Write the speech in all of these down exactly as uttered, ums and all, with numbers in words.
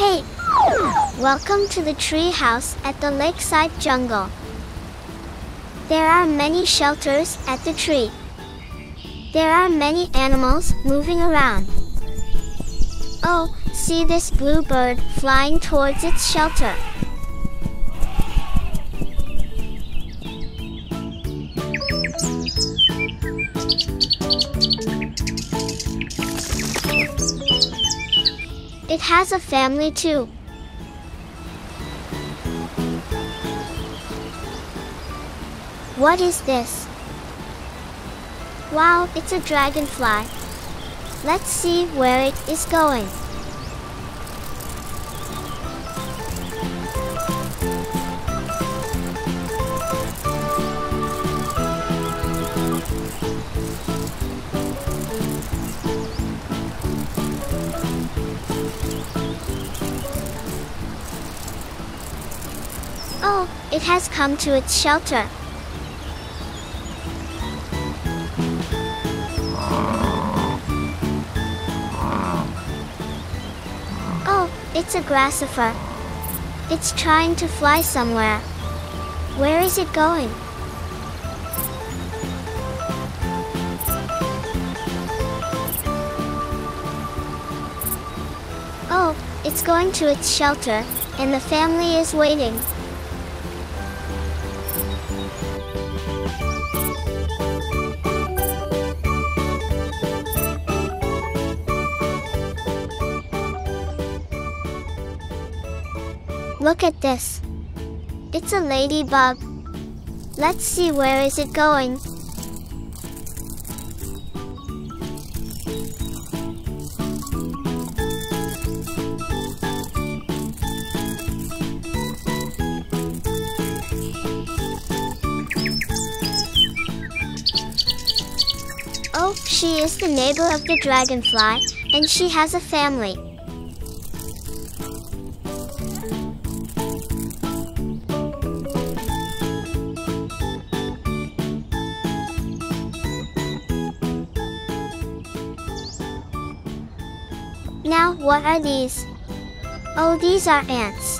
Hey! Welcome to the tree house at the lakeside jungle. There are many shelters at the tree. There are many animals moving around. Oh, see this blue bird flying towards its shelter. It has a family too. What is this? Wow, it's a dragonfly. Let's see where it is going. Oh, it has come to its shelter. Oh, it's a grasshopper. It's trying to fly somewhere. Where is it going? Oh, it's going to its shelter, and the family is waiting. Look at this. It's a ladybug. Let's see where is it going. Oh, she is the neighbor of the dragonfly, and she has a family. Now, what are these? Oh, these are ants.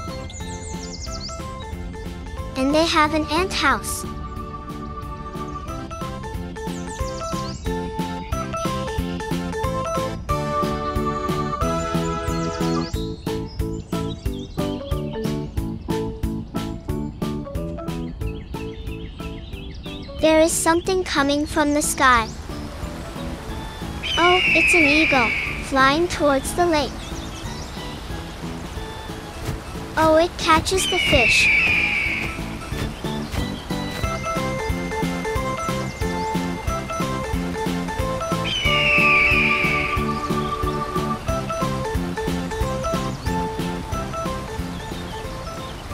And they have an ant house. There is something coming from the sky. Oh, it's an eagle, flying towards the lake. Oh, it catches the fish.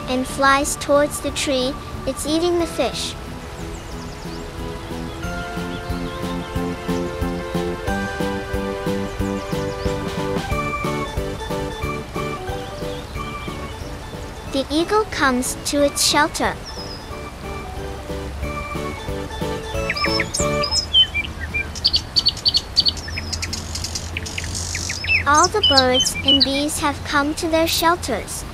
And flies towards the tree. It's eating the fish. The eagle comes to its shelter. All the birds and bees have come to their shelters.